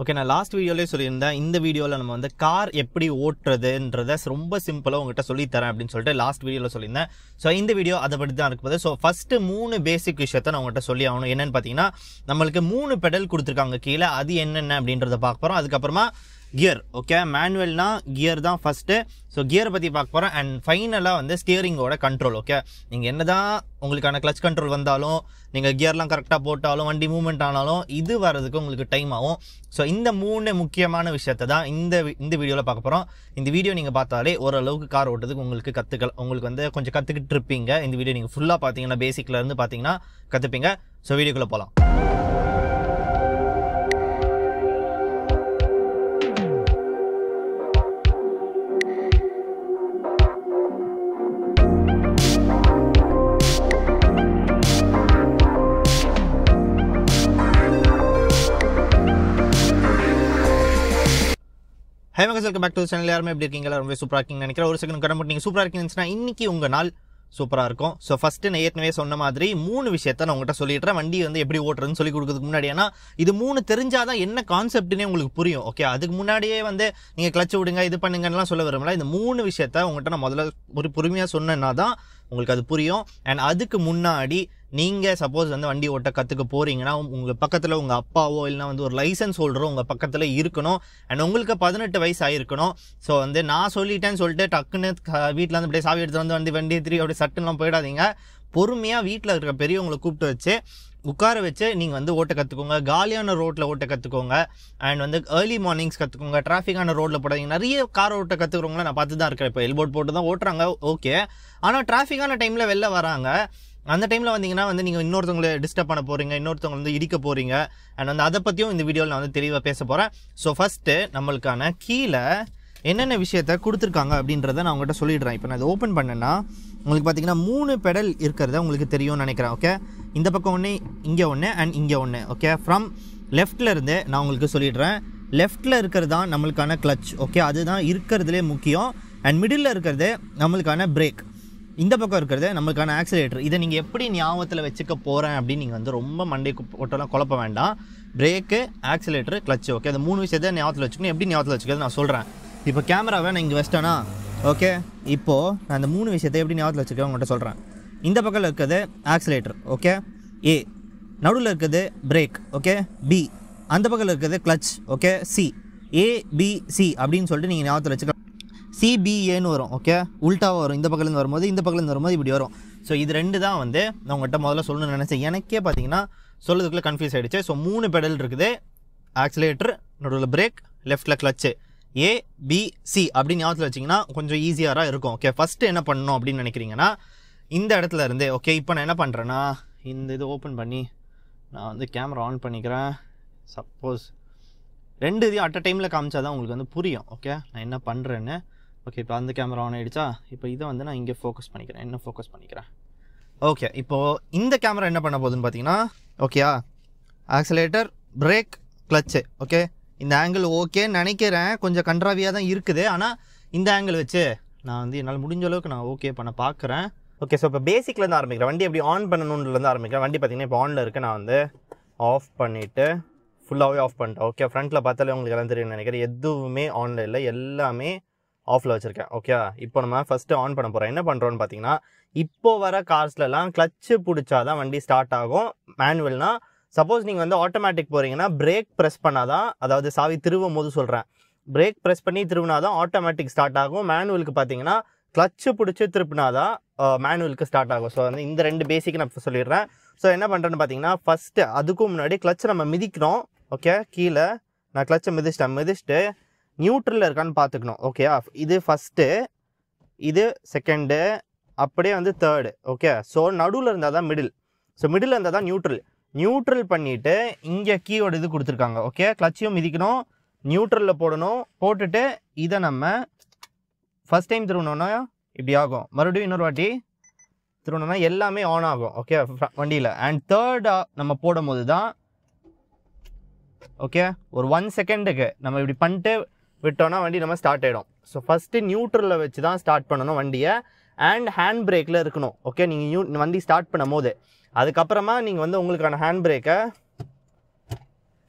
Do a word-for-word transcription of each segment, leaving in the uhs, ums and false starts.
Okay ना last वीडियोले சொல்லிருந்தேன் இந்த வீடியோல நம்ம வந்து கார் எப்படி ஓட்டுறதுன்றதை ரொம்ப சிம்பிளா உங்களுக்கு சொல்லி தரேன் அப்படினு சொல்லிட்டு லாஸ்ட் வீடியோல சொல்லிருந்தேன் சோ இந்த வீடியோ அத பத்தி தான் இருக்க போகுது சோ ஃபர்ஸ்ட் மூணு பேசிக் விஷயத்தை நான் உங்களுக்கு சொல்லி ஆவணும் என்னன்னு பாத்தீங்கன்னா நமக்கு மூணு பெடல் கொடுத்திருக்காங்க கீழ அது என்னென்ன அப்படின்றத பார்க்க போறோம் அதுக்கு அப்புறமா गियर ओके मैनुअल ना गियर தான் फर्स्ट सो गियर பத்தி பார்க்க போறோம் and ஃபைனலா வந்து ஸ்டியரிங் ஓட கண்ட்ரோல் ஓகே நீங்க என்னதான் உங்களுக்கான கிளட்ச் கண்ட்ரோல் வந்தாலும் நீங்க கியர்லாம் கரெக்ட்டா போட்டாலும் வண்டி மூவ்மென்ட் ஆனாலும் இது வரதுக்கு உங்களுக்கு டைம் ஆகும் சோ இந்த மூணு முக்கியமான விஷயத்தை தான் இந்த இந்த வீடியோல பார்க்க போறோம் இந்த வீடியோ நீங்க பார்த்தாலே ஓரளவுக்கு கார் ஓட்டுறதுக்கு உங்களுக்கு கத்துக்கலாம் உங்களுக்கு வந்து கொஞ்சம் கத்துக்கிட்டு இருப்பீங்க இந்த வீடியோ நீங்க ஃபுல்லா பாத்தீங்கன்னா பேசிக்ல இருந்து பாத்தீங்கன்னா கத்துப்பீங்க சோ வீடியோக்குள்ள போலாம் Hey guys, welcome back to the channel. यार मैं ब्रेकिंग कलर में सुपर आर्किंग निकला और सेकंड करंट नहीं सुपर आर्किंग निकला इनकी उंगा नाल சூப்பரா இருக்கும் சோ ஃபர்ஸ்ட் நான் ஏற்கனவே சொன்ன மாதிரி மூணு விஷயத்தை நான் உங்களுக்கு சொல்லி தரேன் வண்டி வந்து எப்படி ஓட்றதுன்னு சொல்லி கொடுக்கிறதுக்கு முன்னாடினா இது மூணு தெரிஞ்சாதான் என்ன கான்செப்ட்னே உங்களுக்கு புரியும் ஓகே அதுக்கு முன்னாடியே வந்து நீங்க கிளட்ச் விடுங்க இது பண்ணுங்கன்னு சொல்ல வரேன்ல இந்த மூணு விஷயத்தை உங்களுக்கு நான் முதல்ல ஒரு புரிமையா சொன்னேனாதான் உங்களுக்கு அது புரியும் and அதுக்கு முன்னாடி நீங்க சப்போஸ் வந்து வண்டி ஓட்ட கத்துக்க போறீங்கனா உங்க பக்கத்துல உங்க அப்பாவோ இல்லனா வந்து ஒரு லைசென்ஸ் ஹோல்டரோ உங்க பக்கத்துல இருக்கணும் and உங்களுக்கு பதினெட்டு வயசு ஆயிருக்கணும் சோ வந்து நான் சொல்லிட்டேன்னு சொல்லிட்டு டக்குன்னு வீட்ல இருந்து அப்படியே சாவி எடுத்து வந்து வண்டி திருப்பி அப்படியே சட்டலாம் போய்டாதீங்க பொறுமையா வீட்ல இருக்க பெரியவங்களை கூப்பிட்டு வச்சு உட்கார வச்சு நீங்க வந்து ஓட்ட கத்துக்கோங்க காலியான ரோட்ல ஓட்ட கத்துக்கோங்க அண்ட் வந்து अर्ली மார்னிங்ஸ் கத்துக்கோங்க டிராஃபிக்கான ரோட்ல போடாதீங்க நிறைய கார் ஓட்ட கத்துக்குறவங்க நான் பார்த்து தான் இருக்கேன் இப்போ எல்போட் போட்டு தான் ஓட்றாங்க ஓகே ஆனா டிராஃபிக்கான டைம்ல வெல்ல வராங்க அந்த டைம்ல வந்தீங்கன்னா வந்து நீங்க இன்னொருத்தங்களை டிஸ்டர்ப் பண்ண போறீங்க இன்னொருத்தங்களை வந்து இடிக்க போறீங்க அண்ட் வந்து அத பத்தியும் இந்த வீடியோல நான் வந்து தெளிவா பேச போறேன் சோ ஃபர்ஸ்ட் நமக்கான கீழ என்னென்ன விஷயத்தை கொடுத்திருக்காங்க அப்படின்றத நான் உங்ககிட்ட சொல்லிடுறேன் இப்போ நான் இத ஓபன் பண்ணேன்னா உங்களுக்கு பாத்தீங்கன்னா மூணு பெடல் இருக்குறத உங்களுக்கு தெரியும் நினைக்கிறேன் ஓகே இந்த பக்கம் ஒண்ணே இங்க ஒண்ணே and இங்க ஒண்ணே ஓகே फ्रॉम லெஃப்ட்ல இருந்து நான் உங்களுக்கு சொல்லிடுறேன் லெஃப்ட்ல இருக்குறது தான் நமக்கான கிளட்ச் ஓகே அதுதான் இருக்குறதுலயே முக்கியம் and மிடில்ல இருக்குறது நமக்கான பிரேக் இந்த பக்கம் இருக்குறது நமக்கான ஆக்சிலரேட்டர் இத நீங்க எப்படி ஞாபகத்துல வெச்சுக்க போறேன் அப்படி நீங்க வந்து ரொம்ப மண்டை போட்டலாம் குழப்ப வேண்டாம் பிரேக் ஆக்சிலரேட்டர் கிளட்ச் ஓகே இந்த மூணு விஷயத்தை ஞாபகத்துல வெச்சுக்கணும் எப்படி ஞாபகத்துல வெச்சுக்கிறது நான் சொல்றேன் இப்போ கேமராவை நான் இங்க வெஸ்டானா ஓகே இப்போ நான் அந்த மூணு விஷயத்தை எப்படி ஞாபகத்துல வெச்சுக்க உங்ககிட்ட சொல்றேன் இந்த பக்கத்துல இருக்குது ஆக்சிலரேட்டர் ஓகே ஏ நடுவுல இருக்குது பிரேக் ஓகே பி அந்த பக்கத்துல இருக்குது clutch okay C A B C அப்படினு சொல்லிட்டு நீங்க ஞாபகத்துல வெச்சுக்க சி பி ஏ னு வரும் ஓகே உல்டாவா வரும் இந்த பக்கத்துல இருந்து வரும்போது இந்த பக்கத்துல இருந்து வரும்போது இப்படி வரும் சோ இது ரெண்டு தான் வந்து நான் உங்ககிட்ட முதல்ல சொல்லணும்னு நினைச்சேன் எனக்கே பாத்தீங்கன்னா சொல்றதுக்குள்ள கன்ஃபியூஸ் ஆயிடுச்சு சோ மூணு பெடல் இருக்குது ஆக்சிலரேட்டர் நடுவுல பிரேக் லெஃப்ட்ல கிளட்ச் A B C அப்படி ஞாபகத்துல வச்சீங்கன்னா கொஞ்சம் ஈஸியாரா இருக்கும் ஓகே ஃபர்ஸ்ட் என்ன பண்ணனும் அப்படி நினைக்கிறீங்கனா இந்த இடத்துல இருந்து ஓகே இப்போ நான் என்ன பண்றேனா இந்த இது ஓபன் பண்ணி நான் வந்து கேமரா ஆன் பண்ணிக்கிறேன் சப்போஸ் ரெண்டு இது அட் a டைம்ல காமிச்சாதான் உங்களுக்கு வந்து புரியும் ஓகே நான் என்ன பண்றேன்னு ஓகே இப்போ அந்த கேமரா ஆன் ஆயிடுச்சா இப்போ இத வந்து நான் இங்க ஃபோக்கஸ் பண்ணிக்கிறேன் என்ன ஃபோக்கஸ் பண்ணிக்கிறேன் ஓகே இப்போ இந்த கேமரா என்ன பண்ண போகுதுன்னு பாத்தீங்கன்னா ஓகேயா ஆக்சிலரேட்டர் பிரேக் கிளட்ச் ஓகே இந்த ஆங்கிள் ஓகே நினைக்கிறேன் கொஞ்சம் கண்ட்ராவியா தான் இருக்குது ஆனா இந்த ஆங்கிள் வெச்சு நான் வந்து என்னால முடிஞ்ச அளவுக்கு நான் ஓகே பண்ண பார்க்கறேன் ஓகே சோ இப்போ பேசிக்ல இருந்து ஆரம்பிக்கிறேன் வண்டி எப்படி ஆன் பண்ணனும்ன்றதுல இருந்து ஆரம்பிக்கிறேன் வண்டி பாத்தீங்கன்னா இப்போ ஆன்ல இருக்கு நான் வந்து ஆஃப் பண்ணிட்டு ஃபுல்லாவே ஆஃப் பண்ணிட்டேன் ஓகே ஃப்ரண்ட்ல பார்த்தாலே உங்களுக்கு எல்லாம் தெரியும் நினைக்கிறேன் எதுவுமே ஆன்ல இல்ல எல்லாமே ஆஃப்ல வச்சிருக்கேன் ஓகே இப்போ நம்ம ஃபர்ஸ்ட் ஆன் பண்ண போறோம் என்ன பண்றோம்னு பாத்தீங்கன்னா இப்போ வர கார்ஸ்ல எல்லாம் கிளட்ச் புடிச்சாதான் வண்டி ஸ்டார்ட் ஆகும் மேனுவல்னா சப்போஸ் நீங்க வந்து ஆட்டோமேட்டிக் போறீங்கன்னா பிரேக் பிரஸ் பண்ணாதான் அதாவது சாவி திருவும்போது சொல்றேன் பிரேக் பிரஸ் பண்ணி திருவுனாதான் ஆட்டோமேட்டிக் ஸ்டார்ட் ஆகும் மேனுவலுக்கு பாத்தீங்கன்னா கிளட்ச் புடிச்சு திருப்புனாதான் மேனுவலுக்கு ஸ்டார்ட் ஆகும் சோ வந்து இந்த ரெண்டு பேசிக் நான் சொல்லிடுறேன் சோ என்ன பண்றேன்னு பாத்தீங்கன்னா ஃபர்ஸ்ட் அதுக்கு முன்னாடி கிளட்ச் நம்ம மிதிக்கிறோம் ஓகே கீழ நான் கிளட்ச் மிதிச்சிட்டேன் மிதிச்சிட்டு நியூட்ரல்ல இருக்கான்னு பாத்துக்கணும் ஓகேயா இது ஃபர்ஸ்ட் இது செகண்ட் அப்படியே வந்து தேர்ட் ஓகே சோ நடுவுல இருந்தாதான் மிடில் சோ மிடில்ல இருந்தாதான் நியூட்ரல் நியூட்ரல் பண்ணிட்டு இங்க கீயோட இது கொடுத்திருக்காங்க ஓகே கிளட்சியும் மிதிக்கணும் நியூட்ரல்ல போடணும் போட்டுட்டு இத நம்ம ஃபர்ஸ்ட் டைம் திருவணும்னா இப்படி ஆகும் மறுபடியும் இன்னொரு வாட்டி திருவணும்னா எல்லாமே ஆன் ஆகும் ஓகே வண்டியில அண்ட் தேர்ட் நம்ம போடும்போது தான் ஓகே ஒரு ஒன் செகண்டுக்கு நம்ம இப்படி பண்ணிட்டு விட்டோம்னா வண்டி நம்ம ஸ்டார்ட் ஆயிடும் ஸோ ஃபர்ஸ்ட் நியூட்ரல்ல வச்சு தான் ஸ்டார்ட் பண்ணணும் வண்டியை அண்ட் ஹேண்ட் பிரேக்ல இருக்கணும் ஓகே நீங்க வண்டி ஸ்டார்ட் பண்ணும் போது அதுக்கப்புறமா நீங்கள் வந்து உங்களுக்கான ஹேண்ட் பிரேக்கை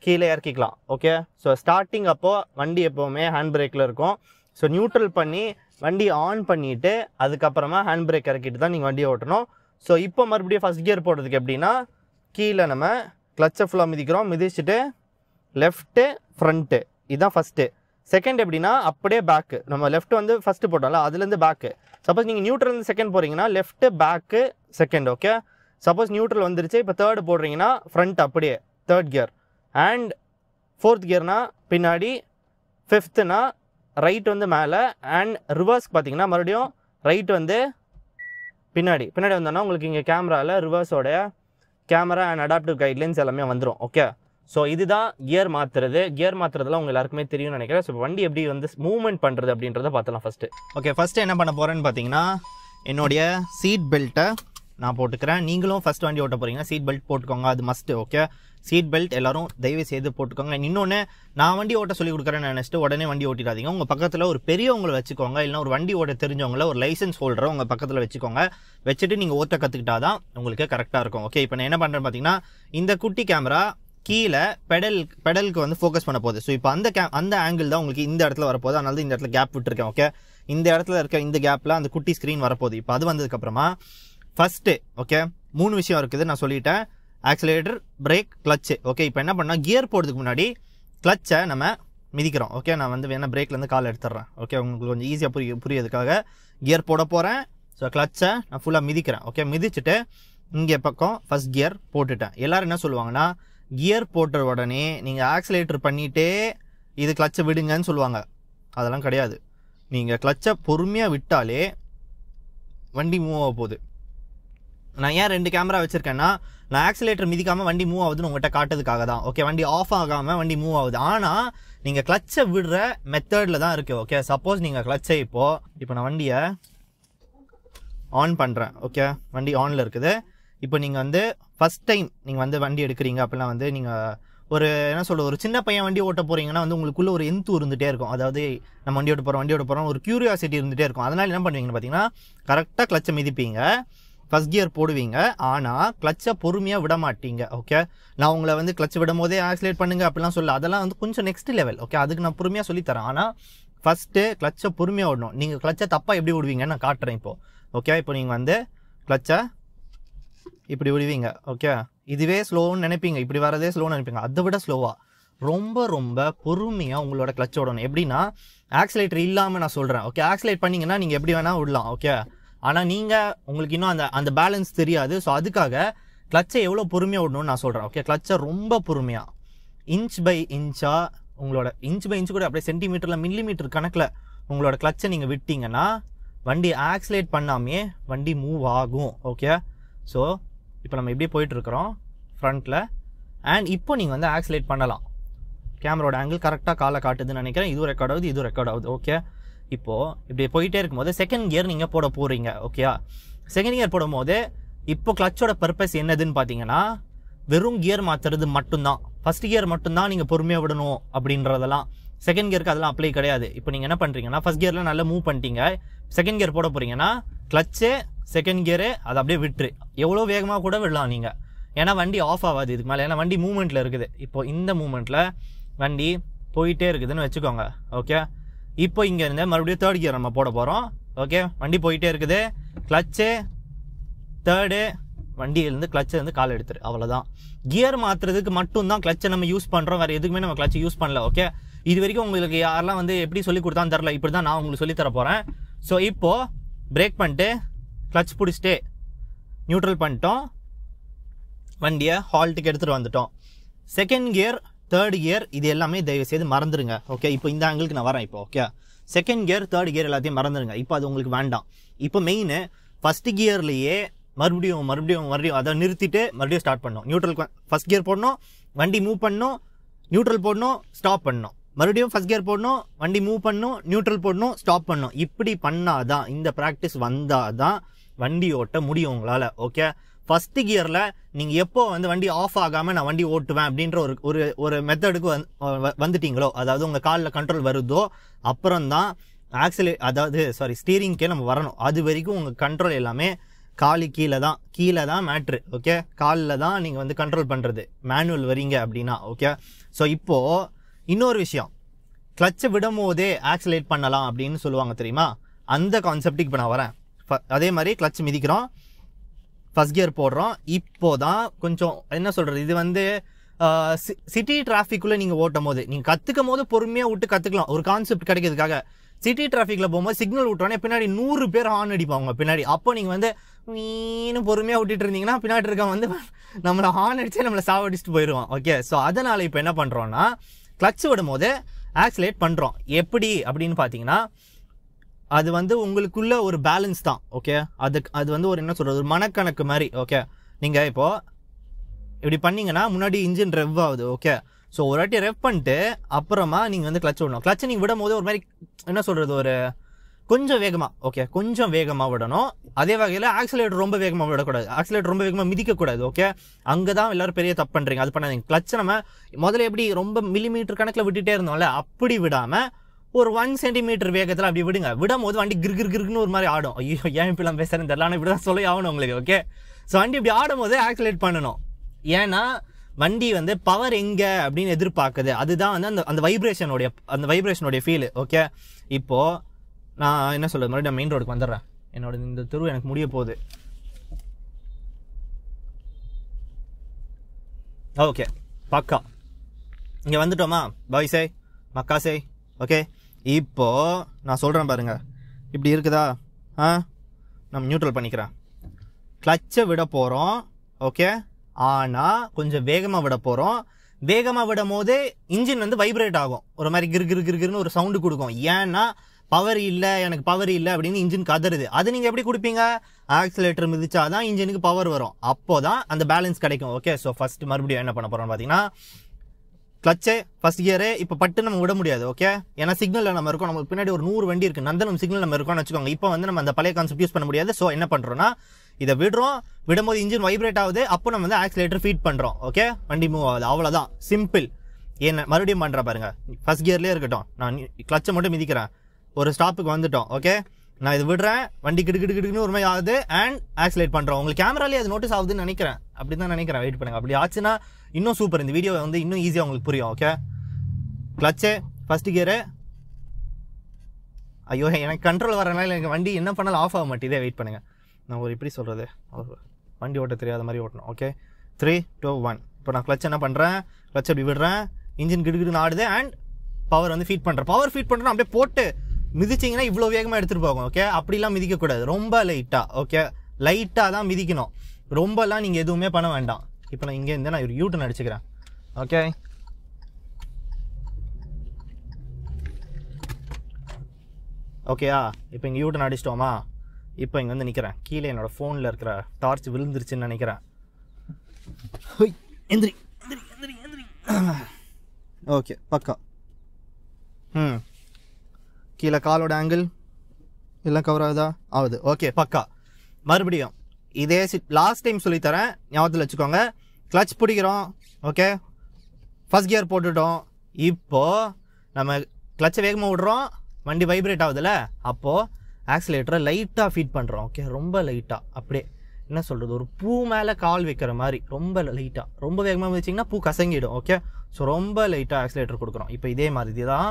கீழே இறக்கிக்கலாம். ஓகே, ஸோ ஸ்டார்டிங் அப்போது வண்டி எப்போவுமே ஹேண்ட் பிரேக்கில் இருக்கும். ஸோ நியூட்ரல் பண்ணி வண்டி ஆன் பண்ணிவிட்டு அதுக்கப்புறமா ஹேண்ட் பிரேக் இறக்கிட்டு தான் நீங்கள் வண்டியை ஓட்டணும். ஸோ இப்போ மறுபடியும் ஃபஸ்ட் கியர் போடுறதுக்கு எப்படின்னா, கீழே நம்ம கிளச்சை ஃபுல்லாக மிதிக்கிறோம், மிதிச்சுட்டு லெஃப்ட்டு ஃப்ரண்ட்டு, இதுதான் ஃபஸ்ட்டு. செகண்ட் எப்படின்னா அப்படியே பேக்கு, நம்ம லெஃப்ட் வந்து ஃபஸ்ட்டு போட்டோம்ல அதுலேருந்து பேக்கு. சப்போஸ் நீங்கள் நியூட்ரல் வந்து செகண்ட் போகிறீங்கன்னா left back second. Okay, suppose neutral வந்துருச்சு இப்போ தேர்டு போடுறீங்கன்னா ஃப்ரண்ட் அப்படியே தேர்ட் கியர், அண்ட் ஃபோர்த் கியர்னால் பின்னாடி, ஃபிஃப்த்துனா ரைட் வந்து மேலே, அண்ட் ரிவர்ஸ்க்கு பார்த்தீங்கன்னா மறுபடியும் ரைட் வந்து பின்னாடி. பின்னாடி வந்தோன்னா உங்களுக்கு இங்கே கேமராவில் ரிவர்ஸோடைய கேமரா அண்ட் அடாப்டிவ் கைட்லைன்ஸ் எல்லாமே வந்துடும். ஓகே, ஸோ இதுதான் கியர் மாற்றுறது. கியர் மாற்றுறதுலாம் உங்கள் எல்லாருக்குமே தெரியும்னு நினைக்கிறேன். ஸோ வண்டி எப்படி வந்து மூவ்மெண்ட் பண்ணுறது அப்படின்றத பார்த்தலாம் ஃபஸ்ட்டு. ஓகே, ஃபஸ்ட்டு என்ன பண்ண போகிறேன்னு பார்த்தீங்கன்னா, என்னுடைய சீட் பெல்ட்டை நான் போட்டுக்கிறேன். நீங்களும் ஃபஸ்ட் வண்டி ஓட்ட போகிறீங்கன்னா சீட் பெல்ட் போட்டுக்கோங்க, அது மஸ்ட்டு. ஓகே, சீட் பெல்ட் எல்லோரும் தயவு செய்து போட்டுக்கோங்க. இன்னொன்று, நான் வண்டி ஓட்ட சொல்லி கொடுக்குறேன்னு நினச்சிட்டு உடனே வண்டி ஓட்டிடாதீங்க. உங்கள் பக்கத்தில் ஒரு பெரியவங்களை வச்சுக்கோங்க, இல்லைனா ஒரு வண்டி ஓட்ட தெரிஞ்சவங்கள, ஒரு லைசன்ஸ் ஹோல்டரை உங்கள் பக்கத்தில் வச்சுக்கோங்க. வச்சுட்டு நீங்கள் ஓட்ட கற்றுக்கிட்டா தான் உங்களுக்கு கரெக்டாக இருக்கும். ஓகே, இப்போ நான் என்ன பண்ணுறேன்னு பார்த்தீங்கன்னா, இந்த குட்டி கேமரா கீழே பெடல் பெடலுக்கு வந்து ஃபோக்கஸ் பண்ண போகுது. ஸோ இப்போ அந்த கே அந்த ஆங்கிள் தான் உங்களுக்கு இந்த இடத்துல வரப்போகுது. அதனால தான் இந்த இடத்துல கேப் விட்டுருக்கேன். ஓகே, இந்த இடத்துல இருக்க இந்த கேப்பில் அந்த குட்டி ஸ்க்ரீன் வரப்போகுது. இப்போ அது வந்ததுக்கப்புறமா ஃபஸ்ட்டு ஓகே மூணு விஷயம் இருக்குது, நான் சொல்லிவிட்டேன். Oscillator, break, clutch. ஓகே, இப்போ என்ன பண்ணால் கியர் போடுறதுக்கு முன்னாடி கிளச்சை நம்ம மிதிக்கிறோம். ஓகே, நான் வந்து வேணால் பிரேக்லேருந்து கால் எடுத்துட்றேன். ஓகே, உங்களுக்கு கொஞ்சம் ஈஸியாக புரிய புரியதுக்காக கியர் போட போகிறேன். ஸோ கிளச்சை நான் ஃபுல்லாக மிதிக்கிறேன். ஓகே, மிதிச்சுட்டு இங்கே பக்கம் ஃபஸ்ட் கியர் போட்டுவிட்டேன். எல்லோரும் என்ன சொல்லுவாங்கன்னா, கியர் போட்ட உடனே நீங்கள் ஆக்சிலேட்டர் பண்ணிகிட்டே இது கிளச்சை விடுங்கன்னு சொல்லுவாங்க. அதெல்லாம் கிடையாது. நீங்கள் கிளச்சை பொறுமையாக விட்டாலே வண்டி மூவ் ஆக போகுது. நான் ஏன் ரெண்டு கேமரா வச்சுருக்கேன்னா, நான் ஆக்சிலேட்டர் மிதிக்காமல் வண்டி மூவ் ஆகுதுன்னு உங்கள்கிட்ட காட்டுறதுக்காக தான். ஓகே, வண்டி ஆஃப் ஆகாமல் வண்டி மூவ் ஆகுது, ஆனால் நீங்கள் கிளச்சை விடுற மெத்தடில் தான் இருக்குது. ஓகே, சப்போஸ் நீங்கள் கிளச்சை இப்போது இப்போ நான் வண்டியை ஆன் பண்ணுறேன். ஓகே, வண்டி ஆனில் இருக்குது. இப்போ நீங்கள் வந்து ஃபஸ்ட் டைம் நீங்கள் வந்து வண்டி எடுக்கிறீங்க அப்படின்னா வந்து நீங்கள் ஒரு என்ன சொல்கிற ஒரு சின்ன பையன் வண்டி ஓட்ட போகிறீங்கன்னா வந்து உங்களுக்குள்ளே ஒரு எந்தூர் இருந்துகிட்டே இருக்கும். அதாவது நம்ம வண்டி ஓட்ட போகிறோம் வண்டி ஓட்ட போகிறோம் ஒரு க்யூரியாசிட்டி இருந்துகிட்டே இருக்கும். அதனால் என்ன பண்ணுவீங்கன்னு பார்த்தீங்கன்னா, கரெக்டாக கிளச்சை மிதிப்பீங்க, ஃபஸ்ட் கியர் போடுவீங்க, ஆனால் கிளச்சை பொறுமையாக விட மாட்டீங்க. ஓகே, நான் உங்களை வந்து கிளச்சை விடும் போதே ஆக்சிலேட் பண்ணுங்கள் அப்படிலாம் சொல்ல, அதெல்லாம் வந்து கொஞ்சம் நெக்ஸ்ட் லெவல். ஓகே, அதுக்கு நான் பொறுமையாக சொல்லித்தரேன். ஆனால் ஃபஸ்ட்டு கிளச்சை பொறுமையாக விடணும். நீங்கள் கிளச்சை தப்பாக எப்படி விடுவீங்கன்னு நான் காட்டுறேன் இப்போது. ஓகே, இப்போ நீங்கள் வந்து கிளச்சை இப்படி விடுவீங்க. ஓகே, இதுவே ஸ்லோன்னு நினைப்பீங்க, இப்படி வரதே ஸ்லோன்னு நினைப்பீங்க. அதை விட ஸ்லோவாக ரொம்ப ரொம்ப பொறுமையாக உங்களோட கிளச் ஓடணும். எப்படின்னா ஆக்சிலேட்டர் இல்லாமல் நான் சொல்கிறேன். ஓகே, ஆக்சிலேட் பண்ணிங்கன்னா நீங்கள் எப்படி வேணால் விடலாம். ஓகே, ஆனால் நீங்கள் உங்களுக்கு இன்னும் அந்த அந்த பேலன்ஸ் தெரியாது. ஸோ அதுக்காக கிளச்சை எவ்வளோ பொறுமையாக விடணும்னு நான் சொல்கிறேன். ஓகே, கிளச்சை ரொம்ப பொறுமையாக இன்ச் பை இன்ச்சாக உங்களோட இன்ச் பை இன்ச் கூட அப்படியே சென்டிமீட்டரில் மில்லி மீட்டர் கணக்கில் உங்களோட கிளச்சை நீங்கள் விட்டிங்கன்னா வண்டி ஆக்சிலேட் பண்ணாமே வண்டி மூவ் ஆகும். ஓகே, ஸோ இப்போ நம்ம இப்படி போயிட்டுருக்குறோம் ஃப்ரண்ட்டில், அண்ட் இப்போ நீங்கள் வந்து ஆக்சிலேட் பண்ணலாம். கேமரோட ஆங்கிள் கரெக்டாக காலை காட்டுதுன்னு நினைக்கிறேன். இதுவும் ரெக்கார்ட் ஆகுது, இதுவும் ரெக்கார்ட் ஆகுது. ஓகே, இப்போது இப்படி போயிட்டே இருக்கும்போது செகண்ட் கியர் நீங்கள் போட போகிறீங்க. ஓகே, செகண்ட் கியர் போடும்போது இப்போ கிளச்சோட பர்பஸ் என்னதுன்னு பார்த்தீங்கன்னா, வெறும் கியர் மாற்றுறது மட்டும்தான். ஃபஸ்ட் கியர் மட்டும்தான் நீங்கள் பொறுமையாக விடணும் அப்படின்றதெல்லாம். செகண்ட் கியருக்கு அதெல்லாம் அப்ளை கிடையாது. இப்போ நீங்கள் என்ன பண்ணுறீங்கன்னா, ஃபஸ்ட் கியரில் நல்லா மூவ் பண்ணிட்டீங்க, செகண்ட் கியர் போட போகிறீங்கன்னா கிளச்சு செகண்ட் கியரு அதை அப்படியே விட்டுரு. எவ்வளோ வேகமாக கூட விடலாம் நீங்கள், ஏன்னா வண்டி ஆஃப் ஆகாது இதுக்கு மேலே, ஏன்னா வண்டி மூமெண்ட்டில் இருக்குது. இப்போது இந்த மூமெண்ட்டில் வண்டி போயிட்டே இருக்குதுன்னு வச்சுக்கோங்க. ஓகே, இப்போ இங்கேருந்து மறுபடியும் தேர்ட் கியர் நம்ம போட போகிறோம். ஓகே, வண்டி போயிட்டே இருக்குது, கிளச்சு தேர்டு, வண்டியிலேருந்து கிளச்சிலேருந்து கால் எடுத்துரு, அவ்வளோதான். கியர் மாற்றுறதுக்கு மட்டும்தான் கிளச்சை நம்ம யூஸ் பண்ணுறோம், வேறு எதுக்குமே நம்ம கிளச்சை யூஸ் பண்ணல. ஓகே, இது வரைக்கும் உங்களுக்கு யாரெல்லாம் வந்து எப்படி சொல்லி கொடுத்தான்னு தெரில, இப்படி தான் நான் உங்களுக்கு சொல்லித்தர போகிறேன். ஸோ இப்போது பிரேக் பண்ணிட்டு கிளச் பிடிச்சிட்டு நியூட்ரல் பண்ணிட்டோம், வண்டியை ஹால்ட்டுக்கு எடுத்துகிட்டு வந்துட்டோம். செகண்ட் கியர் தேர்ட் கியர் இது எல்லாமே தயவு செய்து மறந்துடுங்க. ஓகே, இப்போ இந்த ஆங்கிளுக்கு நான் வரேன் இப்போ. Okay, second gear third gear எல்லாத்தையும் மறந்துடுங்க, இப்போ அது உங்களுக்கு வேண்டாம். இப்போ மெயின் ஃபஸ்ட்டு கியர்லேயே மறுபடியும் மறுபடியும் மறுபடியும் அதை நிறுத்திட்டு மறுபடியும் ஸ்டார்ட் பண்ணணும். நியூட்ரல் ஃபஸ்ட் கியர் போடணும், வண்டி மூவ் பண்ணணும், நியூட்ரல் போடணும், ஸ்டாப் பண்ணணும், மறுபடியும் ஃபஸ்ட் கியர் போடணும், வண்டி மூவ் பண்ணணும், நியூட்ரல் போடணும், ஸ்டாப் பண்ணணும். இப்படி பண்ணால் தான், இந்த ப்ராக்டிஸ் வந்தால் தான் வண்டி ஓட்ட முடியும் உங்களால். ஓகே, ஃபஸ்ட்டு கியரில் நீங்கள் எப்போ வந்து வண்டி ஆஃப் ஆகாமல் நான் வண்டி ஓட்டுவேன் அப்படின்ற ஒரு ஒரு ஒரு மெத்தடுக்கு வந் வந்துட்டிங்களோ அதாவது உங்கள் காலில் கண்ட்ரோல் வருதோ அப்புறம் தான் ஆக்சிலே அதாவது சாரி ஸ்டீரிங்க்கே நம்ம வரணும். அது வரைக்கும் உங்கள் கண்ட்ரோல் எல்லாமே காலி கீழே தான் கீழே தான் மேட்ரு ஓகே. காலில் தான் நீங்கள் வந்து கண்ட்ரோல் பண்ணுறது மேனுவல் வரீங்க அப்படின்னா ஓகே. ஸோ இப்போது இன்னொரு விஷயம், கிளச்சை விடும் போதே ஆக்சிலேட் பண்ணலாம் அப்படின்னு சொல்லுவாங்க தெரியுமா, அந்த கான்செப்டுக்கு இப்போ நான் வரேன். அதே மாதிரி கிளச் மிதிக்கிறோம், ஃபஸ்ட் கியர் போடுறோம், இப்போது தான் கொஞ்சம் என்ன சொல்கிறது, இது வந்து சிட்டி டிராஃபிக்குள்ளே நீங்கள் ஓட்டும் போது நீங்கள் கற்றுக்கும் போது பொறுமையாக விட்டு கற்றுக்கலாம் ஒரு கான்செப்ட் கிடைக்கிறதுக்காக. சிட்டி டிராஃபிக்கில் போகும்போது சிக்னல் விட்டோன்னே பின்னாடி நூறு பேர் ஹார்ன் அடிப்பாங்க பின்னாடி, அப்போ நீங்கள் வந்து மீனு பொறுமையாக விட்டுட்டு இருந்தீங்கன்னா பின்னாடி இருக்க வந்து நம்மளை ஹார்ன் அடித்து நம்மளை சாவடிச்சுட்டு போயிடுவோம் ஓகே. ஸோ அதனால் இப்போ என்ன பண்ணுறோன்னா கிளச்சு விடும் போது ஆக்சிலேட் பண்ணுறோம். எப்படி அப்படின்னு பார்த்தீங்கன்னா அது வந்து உங்களுக்குள்ள ஒரு பேலன்ஸ் தான் ஓகே. அதுக்கு அது வந்து ஒரு என்ன சொல்கிறது, ஒரு மனக்கணக்கு மாதிரி ஓகே. நீங்கள் இப்போது இப்படி பண்ணிங்கன்னா முன்னாடி இன்ஜின் ரெவ் ஆகுது ஓகே. ஸோ ஒரு வாட்டி ரெவ் பண்ணிட்டு அப்புறமா நீங்கள் வந்து கிளச் விடணும். கிளச்சை நீங்கள் விடும் போது ஒரு மாதிரி என்ன சொல்கிறது, ஒரு கொஞ்சம் வேகமாக ஓகே, கொஞ்சம் வேகமாக விடணும். அதே வகையில் ஆக்சிலேட்டர் ரொம்ப வேகமாக விடக்கூடாது, ஆக்சிலேட்டர் ரொம்ப வேகமாக மிதிக்கக்கூடாது ஓகே. அங்கே தான் எல்லோரும் பெரிய தப்பு பண்ணுறீங்க, அது பண்ணாதீங்க. கிளச்சை நம்ம முதல்ல எப்படி ரொம்ப மில்லிமீட்டர் கணக்கில் விட்டுகிட்டே இருந்தோம்ல, அப்படி விடாமல் ஒரு ஒன் சென்டிமீட்டர் வேகத்தில் அப்படி விடுங்க. விடும் போது வண்டி கிரு கிரு கிருக்குன்னு ஒரு மாதிரி ஆடும். ஐயோ ஏன் இப்படிலாம் பேசுகிறேன்னு தெரியல, ஆனால் இப்படி தான் சொல்லி ஆகணும் உங்களுக்கு ஓகே. ஸோ வண்டி இப்படி ஆடும் போது ஆக்சிலேட் பண்ணணும், ஏன்னா வண்டி வந்து பவர் எங்கே அப்படின்னு எதிர்பார்க்குது, அதுதான் வந்து அந்த அந்த வைப்ரேஷனுடைய அந்த வைப்ரேஷனுடைய ஃபீல் ஓகே. இப்போது நான் என்ன சொல்கிறது, மறுபடியும் நான் மெயின் ரோடுக்கு வந்துடுறேன், என்னோட இந்த தெரு எனக்கு முடிய போகுது ஓகே. பக்கா இங்கே வந்துட்டோமா பாய் சே மக்கா சே ஓகே. இப்போது நான் சொல்கிறேன் பாருங்கள், இப்படி இருக்குதா ஆ, நம்ம நியூட்ரல் பண்ணிக்கிறேன். கிளச்சை விட போகிறோம் ஓகே, ஆனால் கொஞ்சம் வேகமாக விட போகிறோம். வேகமாக விடும் போது இன்ஜின் வந்து வைப்ரேட் ஆகும், ஒரு மாதிரி கிரு கிரு கிருக்குன்னு ஒரு சவுண்டு கொடுக்கும். ஏன்னா பவர் இல்லை, எனக்கு பவர் இல்லை அப்படின்னு இன்ஜின் கதறுது. அது நீங்கள் எப்படி கொடுப்பீங்க, ஆக்சிலேட்டர் மிதிச்சா தான் இன்ஜினுக்கு பவர் வரும், அப்போ தான் அந்த பேலன்ஸ் கிடைக்கும் ஓகே. ஸோ ஃபஸ்ட்டு மறுபடியும் என்ன பண்ண போகிறோம்னு பார்த்தீங்கன்னா கிளச்சே ஃபஸ்ட் கியரு இப்போ பட்டு நம்ம விட முடியாது ஓகே. ஏன்னா சிக்னலில் நம்ம இருக்கோம், நம்ம பின்னாடி ஒரு நூறு வண்டி இருக்குது, நந்தனம் சிக்னல் நம்ம இருக்கோம்னு வச்சுக்கோங்க. இப்போ வந்து நம்ம அந்த பழைய கான்செப்ட் யூஸ் பண்ண முடியாது. ஸோ என்ன பண்ணுறோன்னா இதை விடுறோம், விடும்போது இன்ஜின் வைப்ரேட் ஆகுது, அப்போ நம்ம வந்து ஆக்சிலேட்டர் ஃபீட் பண்ணுறோம் ஓகே, வண்டி மூவ் ஆகுது, அவ்வளோதான் சிம்பிள். என்ன மறுபடியும் பண்ணுற பாருங்க, ஃபஸ்ட் கியர்லேயே இருக்கட்டும், நான் கிளச்சை மட்டும் மிதிக்கிறேன், ஒரு ஸ்டாப்புக்கு வந்துட்டோம் ஓகே. நான் இது விடுறேன், வண்டி கிடு கிடு கிடுக்குன்னு ஒரு மாதிரி ஆகுது அண்ட் ஆக்சிலேட் பண்ணுறோம். உங்களுக்கு கேமராலேயே அது நோட்டீஸ் ஆகுதுன்னு நினைக்கிறேன், அப்படி தான் நினைக்கிறேன், வெயிட் பண்ணுங்கள். அப்படி ஆச்சுன்னா இன்னும் சூப்பர், இந்த வீடியோ வந்து இன்னும் ஈஸியாக உங்களுக்கு புரியும் ஓகே. கிளச்சே ஃபஸ்ட்டு கியரு, ஐயோ எனக்கு கண்ட்ரோல் வரனால எனக்கு வண்டி என்ன பண்ணாலும் ஆஃப் ஆக மாட்டேதே, வெயிட் பண்ணுங்கள். நான் ஒரு இப்படி சொல்கிறது ஒரு வண்டி ஓட்ட தெரியாத மாதிரி ஓட்டணும் ஓகே. த்ரீ டூ ஒன் இப்போ நான் கிளச் என்ன பண்ணுறேன், கிளச் அப்படி விடுறேன், இன்ஜின் கிடுகிடுன்னு ஆடுது அண்ட் பவர் வந்து ஃபீட் பண்ணுறேன். பவர் ஃபீட் பண்ணுறேன் அப்படியே போட்டு மிதிச்சிங்கன்னா இவ்வளோ வேகமாக எடுத்துகிட்டு போகும் ஓகே. அப்படிலாம் மிதிக்கக்கூடாது, ரொம்ப லைட்டாக ஓகே, லைட்டாக தான் மிதிக்கணும், ரொம்பலாம் நீங்கள் எதுவுமே பண்ண வேண்டாம். இப்போ நான் இங்கே இருந்து நான் ஒரு யூட்டன் அடிச்சுக்கிறேன் ஓகே. ஓகேயா இப்போ இங்கே யூட்டன் அடிச்சிட்டோமா, இப்போ இங்கே வந்து நிற்கிறேன், கீழே என்னோடய ஃபோனில் இருக்கிற டார்ச் விழுந்துருச்சுன்னு நினைக்கிறேன். எந்திரி எந்திரி எந்திரி எந்திரி ஓகே பக்கா ம். கீழே காலோட ஆங்கிள் எல்லாம் கவர் ஆகுதா, ஆகுது ஓகே பக்கா. மறுபடியும் இதே சி லாஸ்ட் டைம் சொல்லித்தரேன், ஞாபகத்தில் வச்சுக்கோங்க. கிளச் பிடிக்கிறோம் ஓகே, ஃபஸ்ட் கியர் போட்டுவிட்டோம், இப்போது நம்ம கிளச்சை வேகமாக விடுறோம், வண்டி வைப்ரேட் ஆகுதுல்ல, அப்போது ஆக்சிலேட்டரை லைட்டாக ஃபீட் பண்ணுறோம் ஓகே. ரொம்ப லைட்டாக அப்படியே என்ன சொல்கிறது, ஒரு பூ மேலே கால் வைக்கிற மாதிரி ரொம்ப லைட்டாக. ரொம்ப வேகமாக மிதிச்சிங்கன்னா பூ கசங்கிடும் ஓகே. ஸோ ரொம்ப லைட்டாக ஆக்சிலேட்டர் கொடுக்குறோம். இப்போ இதே மாதிரி தான்,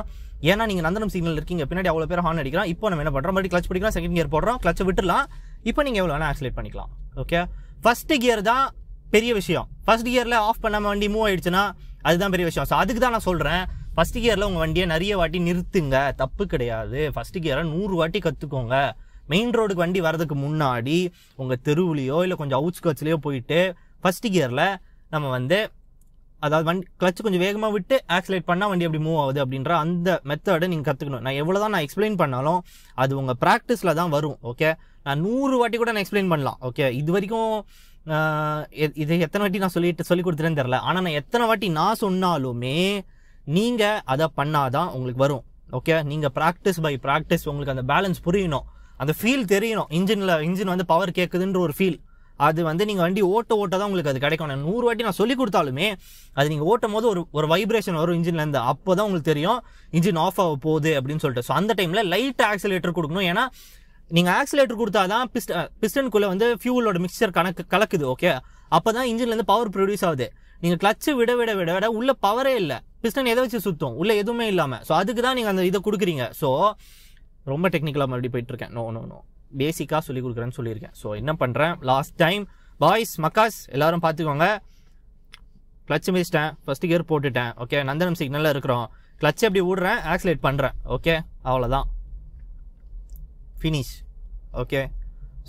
ஏன்னா நீங்கள் நந்தனம் சிக்னல் இருக்கீங்க, பின்னாடி அவ்வளோ பேர் ஹார்ன் அடிக்கிறோம். இப்போ நம்ம என்ன பண்ணுறோம், மறுபடியும் கிளச் பிடிக்கிறோம், செகண்ட் கியர் போடுறோம், கிளச்சை விட்டுடலாம். இப்போ நீங்கள் எவ்வளோ வேணால் ஆக்சிலேட் பண்ணிக்கலாம் ஓகே. ஃபஸ்ட்டு கியர் தான் பெரிய விஷயம், ஃபஸ்ட் கியரில் ஆஃப் பண்ணாமல் வண்டி மூவ் ஆகிடுச்சுன்னா அதுதான் பெரிய விஷயம். ஸோ அதுக்கு தான் நான் சொல்கிறேன், ஃபஸ்ட்டு கியரில் உங்கள் வண்டியை நிறைய வாட்டி நிறுத்துங்க, தப்பு கிடையாது. ஃபஸ்ட்டு கியரை நூறு வாட்டி கற்றுக்கோங்க. மெயின் ரோடுக்கு வண்டி வரதுக்கு முன்னாடி உங்கள் தெருவுலையோ இல்லை கொஞ்சம் அவுட்ஸ்கர்ட்ஸ்லையோ போயிட்டு ஃபஸ்ட்டு கியரில் நம்ம வந்து அதாவது வண்டி கிளச்சு கொஞ்சம் வேகமாக விட்டு ஆக்சிலேட் பண்ணால் வண்டி எப்படி மூவ் ஆகுது அப்படின்ற அந்த மெத்தடை நீங்கள் கற்றுக்கணும். நான் எவ்வளோ தான் நான் எக்ஸ்பிளைன் பண்ணாலும் அது உங்கள் ப்ராக்டிஸில் தான் வரும் ஓகே. நான் நூறு வாட்டி கூட நான் எக்ஸ்பிளைன் பண்ணலாம் ஓகே. இது வரைக்கும் இதை எத்தனை வாட்டி நான் சொல்லிட்டு சொல்லி கொடுத்துட்டேன்னு தெரில, ஆனால் நான் எத்தனை வாட்டி நான் சொன்னாலுமே நீங்கள் அதை பண்ணாதான் உங்களுக்கு வரும் ஓகே. நீங்கள் ப்ராக்டிஸ் பை ப்ராக்டிஸ் உங்களுக்கு அந்த பேலன்ஸ் புரியணும், அந்த ஃபீல் தெரியணும். இன்ஜினில் இன்ஜின் வந்து பவர் கேட்குதுன்ற ஒரு ஃபீல், அது வந்து நீங்கள் வண்டி ஓட்ட ஓட்ட தான் உங்களுக்கு அது கிடைக்கும். நான் நூறு வாட்டி நான் சொல்லி கொடுத்தாலுமே அது நீங்கள் ஓட்டும் போது ஒரு ஒரு வைப்ரேஷன் வரும் இன்ஜின்லேருந்து, அப்போ தான் உங்களுக்கு தெரியும் இன்ஜின் ஆஃப் ஆக போகுது அப்படின்னு சொல்லிட்டு. ஸோ அந்த டைமில் லைட் ஆக்சிலேட்டர் கொடுக்கணும், ஏன்னா நீங்கள் ஆக்சிலேட்டர் கொடுத்தா தான் பிஸ்ட பிஸ்டனுக்குள்ளே வந்து ஃபியூலோட மிக்சர் கணக்கு கலக்குது ஓகே. அப்போ தான் இன்ஜின்லேருந்து பவர் ப்ரொடியூஸ் ஆகுது. நீங்கள் கிளச்சு விட விட விட விட உள்ளே பவரே இல்லை, பிஸ்டன் எதை வச்சு சுற்றும் உள்ளே எதுவுமே இல்லாமல். ஸோ அதுக்கு தான் நீங்கள் அந்த இதை கொடுக்குறீங்க. ஸோ ரொம்ப டெக்னிக்கலாக மறுபடியும் போயிட்டுருக்கேன். நோ நோ நோ பேசிக்காக சொல்லிக் கொடுக்குறேன்னு சொல்லியிருக்கேன். ஸோ என்ன பண்ணுறேன், லாஸ்ட் டைம் பாய்ஸ் மக்காஸ் எல்லோரும் பார்த்துக்கோங்க. கிளச்சு மிஸ்ட்டேன், ஃபஸ்ட்டு கியர் போட்டுட்டேன் ஓகே. நந்தனம் சிக்னலில் இருக்கிறோம், கிளச்சை எப்படி விடுறேன், ஆக்சிலேட் பண்ணுறேன் ஓகே. அவ்வளோதான், ஃபினிஷ் ஓகே.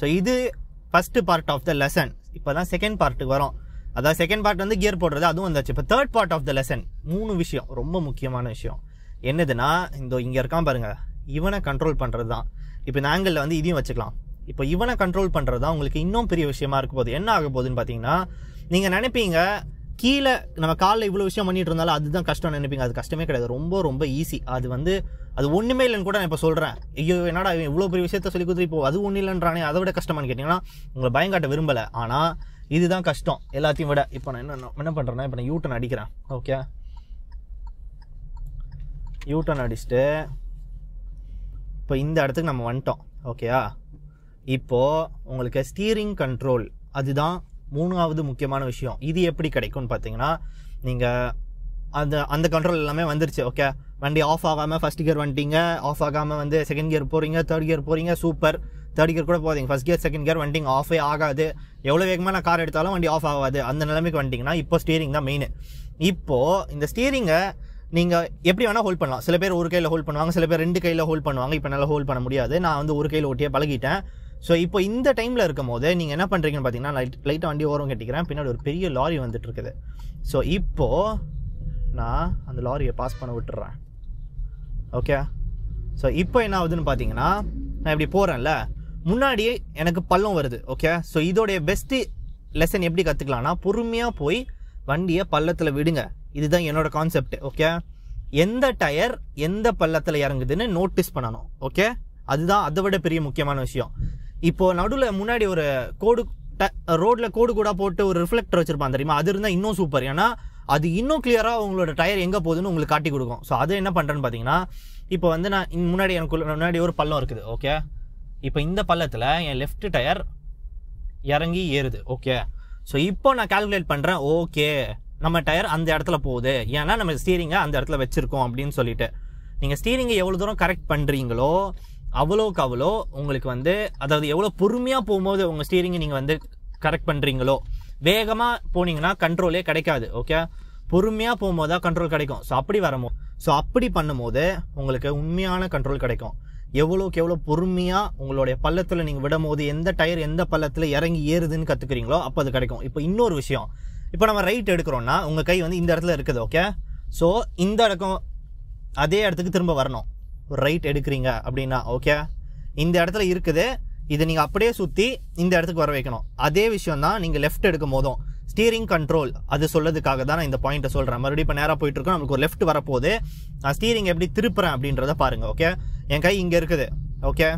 ஸோ இது first part of the lesson. இப்போ தான் செகண்ட் பார்ட்டுக்கு வரும். அதாவது செகண்ட் பார்ட் வந்து கியர் போடுறது, அதுவும் வந்தாச்சு. இப்போ third part of the lesson மூணு விஷயம் ரொம்ப முக்கியமான விஷயம் என்னதுன்னா, இந்த இங்கே இருக்கான் பாருங்கள், இவனை கண்ட்ரோல் பண்ணுறது தான். இப்போ இந்த ஆங்கிளில் வந்து இதையும் வச்சுக்கலாம். இப்போ இவனை கண்ட்ரோல் பண்ணுறது தான் உங்களுக்கு இன்னும் பெரிய விஷயமா இருக்க போகுது. என்ன ஆக போகுதுன்னு பார்த்தீங்கன்னா, நீங்கள் நினைப்பீங்க கீழே நம்ம காலில் இவ்வளோ விஷயம் பண்ணிகிட்டு இருந்தாலும் அதுதான் கஷ்டம்னு நினைப்பீங்க. அது கஷ்டமே கிடையாது, ரொம்ப ரொம்ப ஈஸி. அது வந்து அது ஒன்றுமே இல்லைன்னு கூட நான் இப்போ சொல்கிறேன். ஐயோ என்னடா இவ்வளோ பெரிய விஷயத்த சொல்லி கொடுத்து இப்போ அது ஒன்றும் இல்லைன்றானே, அதை விட கஷ்டமானு கேட்டிங்கன்னா உங்களை பயம் காட்ட விரும்பலை. ஆனால் இதுதான் கஷ்டம் எல்லாத்தையும் விட. இப்போ நான் என்ன என்ன பண்ணுறேன்னா, இப்போ நான் யூட்டன் அடிக்கிறேன் ஓகே. யூட்டன் அடிச்சுட்டு இப்போ இந்த இடத்துக்கு நம்ம வந்துட்டோம் ஓகேயா. இப்போது உங்களுக்கு ஸ்டீரிங் கண்ட்ரோல் அதுதான் மூணாவது முக்கியமான விஷயம். இது எப்படி கிடைக்கும்னு பார்த்தீங்கன்னா, நீங்கள் அந்த அந்த கண்ட்ரோல் எல்லாமே வந்துருச்சு ஓகே. வண்டி ஆஃப் ஆகாமல் ஃபஸ்ட் கியர் வந்துட்டீங்க, ஆஃப் ஆகாமல் வந்து செகண்ட் கியர் போகிறீங்க, தேர்ட் கியர் போகிறீங்க, சூப்பர். தேர்ட் கியர் கூட போகிறீங்க, ஃபஸ்ட் கியர் செகண்ட் கியர் வண்டிங்க, ஆஃபே ஆகாது. எவ்வளோ வேகமாக நான் கார் எடுத்தாலும் வண்டி ஆஃப் ஆகாது. அந்த நிலைமைக்கு வந்துட்டிங்கன்னா இப்போ ஸ்டீரிங் தான் மெயின். இப்போது இந்த ஸ்டீரிங்கை நீங்கள் எப்படி வேணால் ஹோல்ட் பண்ணலாம். சில பேர் ஒரு கையில் ஹோல்ட் பண்ணுவாங்க, சில பேர் ரெண்டு கையில் ஹோல்ட் பண்ணுவாங்க. இப்போ நல்லா ஹோல்ட் பண்ண முடியாது, நான் வந்து ஒரு கையில் ஓட்டியே பழகிட்டேன். ஸோ இப்போ இந்த டைமில் இருக்கும் போது நீங்கள் என்ன பண்ணுறீங்கன்னு பார்த்தீங்கன்னா, லைட் லைட்டாக வண்டி ஓரம் கட்டிக்கிறேன், பின்னாடி ஒரு பெரிய லாரி வந்துட்டு இருக்குது. ஸோ இப்போது நான் அந்த லாரியை பாஸ் பண்ண விட்டுறேன் ஓகே. ஸோ இப்போ என்ன ஆகுதுன்னு பார்த்தீங்கன்னா, நான் இப்படி போகிறேன்ல, முன்னாடியே எனக்கு பள்ளம் வருது ஓகே. ஸோ இதோடைய பெஸ்ட்டு லெசன் எப்படி கற்றுக்கலாம்னா, பொறுமையாக போய் வண்டியை பள்ளத்தில் விடுங்க. இதுதான் என்னோட கான்செப்ட் ஓகே. எந்த டயர் எந்த பள்ளத்தில் இறங்குதுன்னு நோட்டீஸ் பண்ணணும் ஓகே. அதுதான் அதை விட பெரிய முக்கியமான விஷயம். இப்போது நடுவில் முன்னாடி ஒரு கோடு ட ரோட்டில் கோடு கூட போட்டு ஒரு ரிஃப்ளெக்டர் வச்சுருப்பான் தெரியுமா, அது இருந்தால் இன்னும் சூப்பர். ஏன்னா அது இன்னும் கிளியராக உங்களோட டயர் எங்கே போகுதுன்னு உங்களுக்கு காட்டி கொடுக்கும். ஸோ அது என்ன பண்ணுறேன்னு பார்த்தீங்கன்னா, இப்போ வந்து நான் முன்னாடி எனக்கு முன்னாடி ஒரு பள்ளம் இருக்குது ஓகே. இப்போ இந்த பள்ளத்தில் என் லெஃப்ட் டயர் இறங்கி ஏறுது ஓகே. ஸோ இப்போ நான் கால்குலேட் பண்ணுறேன் ஓகே, நம்ம டயர் அந்த இடத்துல போகுது, ஏன்னா நம்ம ஸ்டீரிங்கை அந்த இடத்துல வச்சுருக்கோம் அப்படின்னு சொல்லிட்டு. நீங்கள் ஸ்டீரிங்கை எவ்வளோ தூரம் கரெக்ட் பண்ணுறீங்களோ அவ்வளோக்கு அவ்வளோ உங்களுக்கு வந்து, அதாவது எவ்வளோ பொறுமையாக போகும்போது உங்கள் ஸ்டீரிங்கை நீங்கள் வந்து கரெக்ட் பண்ணுறீங்களோ, வேகமாக போனீங்கன்னா கண்ட்ரோலே கிடைக்காது ஓகே. பொறுமையாக போகும்போது தான் கண்ட்ரோல் கிடைக்கும். ஸோ அப்படி வரமோ ஸோ அப்படி பண்ணும்போது உங்களுக்கு உண்மையான கண்ட்ரோல் கிடைக்கும். எவ்வளோக்கு எவ்வளோ பொறுமையாக உங்களுடைய பள்ளத்தில் நீங்கள் விடும்போது எந்த டயர் எந்த பள்ளத்தில் இறங்கி ஏறுதுன்னு கற்றுக்குறீங்களோ அப்போ அது கிடைக்கும். இப்போ இன்னொரு விஷயம், இப்போ நம்ம ரைட் எடுக்கிறோன்னா உங்கள் கை வந்து இந்த இடத்துல இருக்குது ஓகே. ஸோ இந்த இடக்கம் அதே இடத்துக்கு திரும்ப வரணும். ஒரு ரைட் எடுக்கிறீங்க அப்படின்னா ஓகே, இந்த இடத்துல இருக்குது, இதை நீங்கள் அப்படியே சுற்றி இந்த இடத்துக்கு வர வைக்கணும். அதே விஷயம் தான் நீங்கள் லெஃப்ட் எடுக்கும் போதும். ஸ்டீரிங் கண்ட்ரோல் அது சொல்கிறதுக்காக தான் நான் இந்த பாயிண்ட்டை சொல்கிறேன். மறுபடியும் இப்போ நேராக போயிட்டுருக்கோம், நம்மளுக்கு ஒரு லெஃப்ட் வரப்போகுது, நான் ஸ்டீரிங் எப்படி திருப்புறேன் அப்படின்றத பாருங்கள் ஓகே. என் கை இங்கே இருக்குது ஓகே.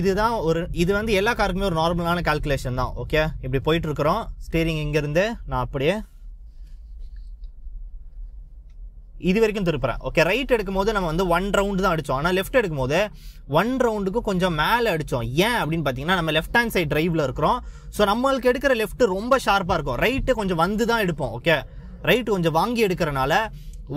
இதுதான் ஒரு இது வந்து எல்லா காருக்குமே ஒரு நார்மலான கால்குலேஷன் தான் ஓகே. இப்படி போயிட்டுருக்குறோம், ஸ்டீரிங் இங்கேருந்து நான் அப்படியே இது வரைக்கும் திருப்புறேன் ஓகே. ரைட் எடுக்கும் போது நம்ம வந்து ஒன் ரவுண்டு தான் அடித்தோம், ஆனால் லெஃப்ட் எடுக்கும் போது ஒன் ரவுண்டுக்கு கொஞ்சம் மேலே அடித்தோம். ஏன் அப்படின்னு பார்த்தீங்கன்னா, நம்ம லெஃப்ட் ஹேண்ட் சைட் டிரைவில் இருக்கிறோம். ஸோ நம்மளுக்கு எடுக்கிற லெஃப்ட்டு ரொம்ப ஷார்ப்பாக இருக்கும், ரைட்டு கொஞ்சம் வந்து தான் எடுப்போம் ஓகே. ரைட்டு கொஞ்சம் வாங்கி எடுக்கிறனால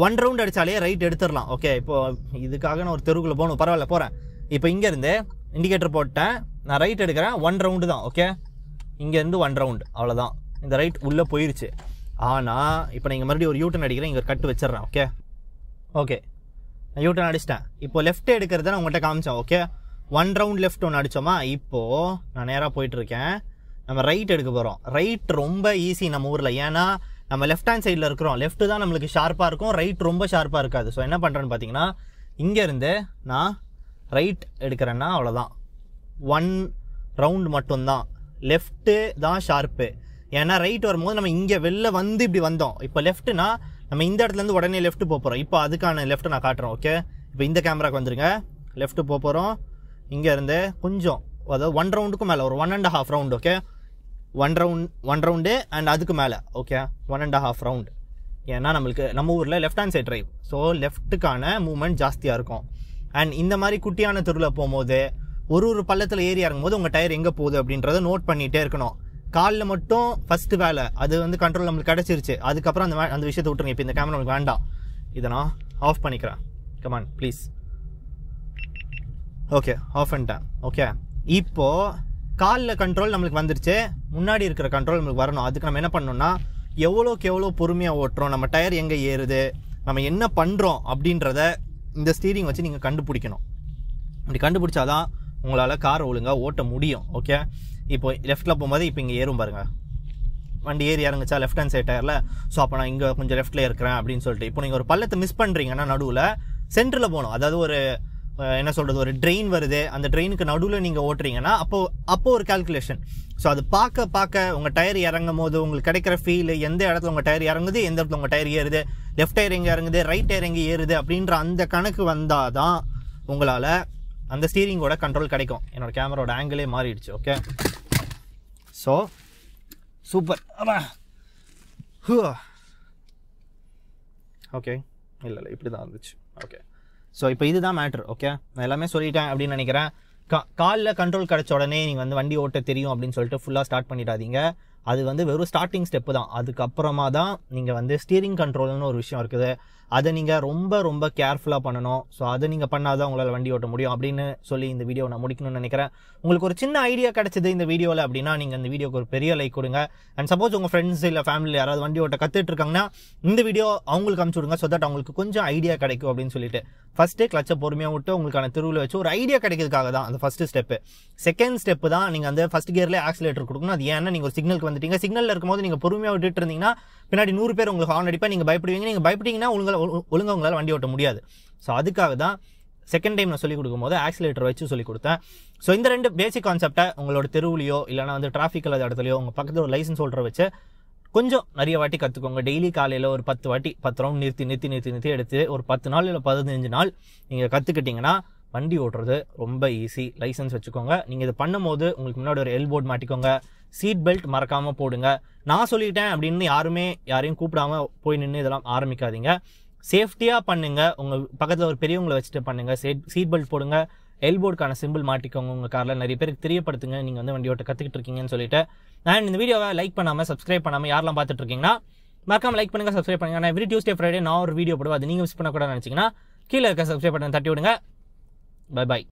ஒன் ரவுண்டு அடித்தாலே ரைட் எடுத்துடலாம் ஓகே. இப்போது இதுக்காக நான் ஒரு தெருவுக்குள்ளே போகணும், பரவாயில்ல போகிறேன். இப்போ இங்கேருந்து இண்டிகேட்டர் போட்டேன், நான் ரைட் எடுக்கிறேன், ஒன் ரவுண்டு தான் ஓகே. இங்கேருந்து ஒன் ரவுண்டு அவ்வளோதான், இந்த ரைட் உள்ளே போயிடுச்சு. ஆனால் இப்போ நீங்கள் மறுபடியும் ஒரு யூட்டன் அடிக்கிறேன், இங்கே ஒரு கட்டு வச்சிடறேன் ஓகே. ஓகே நான் யூட்டன் அடிச்சிட்டேன். இப்போ லெஃப்ட் எடுக்கிறத நான் உங்கள்கிட்ட காமிச்சேன் ஓகே. ஒன் ரவுண்ட் லெஃப்ட் ஒன்று அடித்தோமா, இப்போது நான் நேராக போயிட்டுருக்கேன், நம்ம ரைட் எடுக்க போகிறோம். ரைட் ரொம்ப ஈஸி நம்ம ஊரில், ஏன்னா நம்ம லெஃப்ட் ஹேண்ட் சைடில் இருக்கிறோம், லெஃப்ட்டு தான் நம்மளுக்கு ஷார்ப்பாக இருக்கும், ரைட் ரொம்ப ஷார்ப்பாக இருக்காது. ஸோ என்ன பண்ணுறேன்னு பார்த்தீங்கன்னா, இங்கேருந்து நான் ரைட் எடுக்கிறேன்னா அவ்வளோதான், ஒன் ரவுண்ட் மட்டும்தான். லெஃப்ட்டு தான் ஷார்ப்பு, ஏன்னா ரைட் வரும்போது நம்ம இங்கே வெளில வந்து இப்படி வந்தோம். இப்போ லெஃப்ட்டுனா நம்ம இந்த இடத்துலேருந்து உடனே லெஃப்ட்டு போக போகிறோம். இப்போ அதுக்கான லெஃப்ட்டு நான் காட்டுறேன் ஓகே. இப்போ இந்த கேமராக்கு வந்துருங்க, லெஃப்ட்டு போக போகிறோம். இங்கேருந்து கொஞ்சம் அதாவது ஒன் ரவுண்டுக்கும் மேலே ஒரு one and half round okay. One round one round and அதுக்கு மேலே okay, one and half round. ஏன்னா நம்மளுக்கு நம்ம ஊரில் left hand side drive, so லெஃப்ட்டுக்கான மூவ்மெண்ட் ஜாஸ்தியாக இருக்கும். And இந்த மாதிரி குட்டியான தெருல போயும்போது ஒரு ஒரு பள்ளத்துல ஏறி இறங்கும்போது உங்க டயர் எங்க போகுது அப்படின்றத நோட் பண்ணிட்டே இருக்கணும். கால்ல மட்டும் ஃபர்ஸ்ட் வேலை அது வந்து கண்ட்ரோல் நமக்கு கிடைச்சிருச்சு. அதுக்கு அப்புறம் அந்த அந்த விஷயத்தை விட்டுருங்க. இப்போ இந்த கேமரா நமக்கு வேண்டாம். இத நான் ஆஃப் பண்ணிக்கிறேன். Come on please. Okay, off பண்ணிட்டேன். ஓகே, இப்போ கால்ல கண்ட்ரோல் நமக்கு வந்துருச்சு. முன்னாடி இருக்கிற கண்ட்ரோல் நமக்கு வரணும். அதுக்கு நம்ம என்ன பண்ணணும்னா எவ்வளோக்கு எவ்வளோ பொறுமையாக ஓட்டுறோம், நம்ம டயர் எங்கே ஏறுது, நம்ம என்ன பண்ணுறோம் அப்படின்றத இந்த ஸ்டீரிங் வச்சு நீங்கள் கண்டுபிடிக்கணும். அப்படி கண்டுபிடிச்சாதான் உங்களால் காரை ஒழுங்காக ஓட்ட முடியும். ஓகே, இப்போ லெஃப்ட்டில் போகும்போது இப்போ இங்கே ஏறும் பாருங்கள், வண்டி ஏறி இறங்குச்சா லெஃப்ட் ஹேண்ட் சைட் டயரில். ஸோ அப்போ நான் இங்கே கொஞ்சம் லெஃப்ட்டில் இருக்கிறேன் அப்படின்னு சொல்லிட்டு இப்போ நீங்கள் ஒரு பள்ளத்தை மிஸ் பண்ணுறீங்கன்னா நடுவில் சென்டரில் போகணும். அதாவது ஒரு என்ன சொல்கிறது, ஒரு ட்ரெயின் வருது, அந்த ட்ரெயினுக்கு நடுவில் நீங்கள் ஓட்டுறீங்கன்னா அப்போது அப்போது ஒரு கால்குலேஷன். ஸோ அது பார்க்க பார்க்க உங்கள் டயர் இறங்கும் போது உங்களுக்கு கிடைக்கிற ஃபீல், எந்த இடத்துல உங்கள் டயர் இறங்குது, எந்த இடத்துல உங்கள் டயர் ஏறுது, லெஃப்ட் டயர் எங்கே இறங்குது, ரைட் டயர் எங்கே ஏறுது அப்படின்ற அந்த கணக்கு வந்தால் தான் உங்களால் அந்த ஸ்டீரிங்கோட கண்ட்ரோல் கிடைக்கும். என்னோடய கேமராவோட ஆங்கிளே மாறிடுச்சு. Okay, so super. ஓகே, இல்லை இல்லை இப்படி தான் இருந்துச்சு. ஓகே, ஸோ இப்போ இதுதான் மேட்ரு. ஓகே, நான் எல்லாமே சொல்லிட்டேன் அப்படின்னு நினைக்கிறேன். கா காலில் கண்ட்ரோல் கிடச்ச உடனே நீங்கள் வந்து வண்டி ஓட்ட தெரியும் அப்படின்னு சொல்லிட்டு ஃபுல்லாக ஸ்டார்ட் பண்ணிடாதீங்க. அது வந்து வெறும் ஸ்டார்டிங் ஸ்டெப்பு தான். அதுக்கப்புறமா தான் நீங்கள் வந்து ஸ்டீரிங் கண்ட்ரோல்னு ஒரு விஷயம் இருக்குது, அதை நீங்கள் ரொம்ப ரொம்ப கேர்ஃபுல்லாக பண்ணணும். ஸோ அதை நீங்கள் பண்ணால் தான் உங்களால் வண்டி ஓட்ட முடியும் அப்படின்னு சொல்லி இந்த வீடியோ நான் முடிக்கணும்னு நினைக்கிறேன். உங்களுக்கு ஒரு சின்ன ஐடியா கிடச்சிது இந்த வீடியோவில் அப்படின்னா நீங்கள் இந்த வீடியோக்கு ஒரு பெரிய லைக் கொடுங்க. அண்ட் சப்போஸ் உங்கள் ஃப்ரெண்ட்ஸ் இல்லை ஃபேமிலி யாராவது வண்டி ஓட்ட கற்றுட்டு இருக்காங்கன்னா இந்த வீடியோ அவங்களுக்கு அனுப்பிச்சு விடுங்க. ஸோ தட் அவங்களுக்கு கொஞ்சம் ஐடியா கிடைக்கும் அப்படின்னு சொல்லிட்டு ஃபஸ்ட்டு கிளச்சை பொறுமையாக விட்டு உங்களுக்கான தெருவில் வச்சு ஒரு ஐடியா கிடைக்கிறதுக்காக தான் அந்த ஃபஸ்ட்டு ஸ்டெப்பு. செகண்ட் ஸ்டெப்பு தான் நீங்கள் அந்த ஃபஸ்ட் கியர்லேயே ஆக்சிலேட்டர் கொடுக்கணும். அது ஏன்னா நீங்கள் ஒரு சிக்னலுக்கு வந்துட்டீங்க, சிக்னலில் இருக்கும்போது நீங்கள் பொறுமையாக விட்டுட்டு இருந்தீங்கன்னா பின்னாடி நூறு பேர் உங்களுக்கு ஹார்ன் அடிப்பா, நீங்கள் பயப்படுவீங்க. நீங்கள் பயப்பட்டீங்கன்னா உங்களை ஒழுங்காக உங்களால் வண்டி ஓட்ட முடியாது. ஸோ அதுக்காக தான் செகண்ட் டைம் நான் சொல்லிக் கொடுக்கும்போது ஆக்சிலேட்டர் வச்சு சொல்லிக் கொடுத்தேன். ஸோ இந்த ரெண்டு பேசிக் கான்செப்டை உங்களோட தெருவிலையோ இல்லைனா வந்து டிராஃபிக் இல்லாத இடத்துலையோ உங்கள் பக்கத்தில் ஒரு லைசன்ஸ் ஹோல்டரை வச்சு கொஞ்சம் நிறைய வாட்டி கற்றுக்கோங்க. டெய்லி காலையில் ஒரு பத்து வாட்டி பத்து ரவுண்ட் நிறுத்தி நிறுத்தி நிறுத்தி நிறுத்தி எடுத்து ஒரு பத்து நாள் இல்லை பதினஞ்சு நாள் நீங்கள் கற்றுக்கிட்டிங்கன்னா வண்டி ஓட்டுறது ரொம்ப ஈஸி. லைசன்ஸ் வச்சுக்கோங்க. நீங்கள் இது பண்ணும்போது உங்களுக்கு முன்னாடி ஒரு எல் போர்டு மாட்டிக்கோங்க. சீட் பெல்ட் மறக்காமல் போடுங்க. நான் சொல்லிட்டேன் அப்படின்னு யாருமே யாரையும் கூப்பிடாமல் போய் நின்று இதெல்லாம் ஆரம்பிக்காதீங்க. சேஃப்டியாக பண்ணுங்கள். உங்கள் பக்கத்தில் ஒரு பெரியவங்களை வச்சுட்டு பண்ணுங்கள். சீட் சீட் பெல்ட் போடுங்க. எல்போர்டுக்கான சிம்பிள் மாட்டிக்கோங்க உங்கள் காரில். நிறைய பேருக்கு தெரியப்படுத்துங்க நீங்கள் வந்து வண்டி ஓட்ட கற்றுக்கிட்டு இருக்கீங்கன்னு சொல்லிட்டு. நான் இந்த வீடியோவை லைக் பண்ணாமல் சப்ஸ்கிரைப் பண்ணாமல் யாரெல்லாம் பார்த்துட்டு இருக்கீங்கன்னா மறக்காமல் லைக் பண்ணுங்கள், சப்ஸ்கிரைப் பண்ணுங்கள். நான் எவ்ரி டியூஸ்டே ஃப்ரைடே நான் ஒரு வீடியோ போடுவேன், அது நீங்கள் மிஸ் பண்ணக்கூடாதுன்னு நினச்சிங்கன்னா கீழே இருக்க சப்ஸ்கிரைப் பண்ண தட்டி விடுங்க. பை பாய்.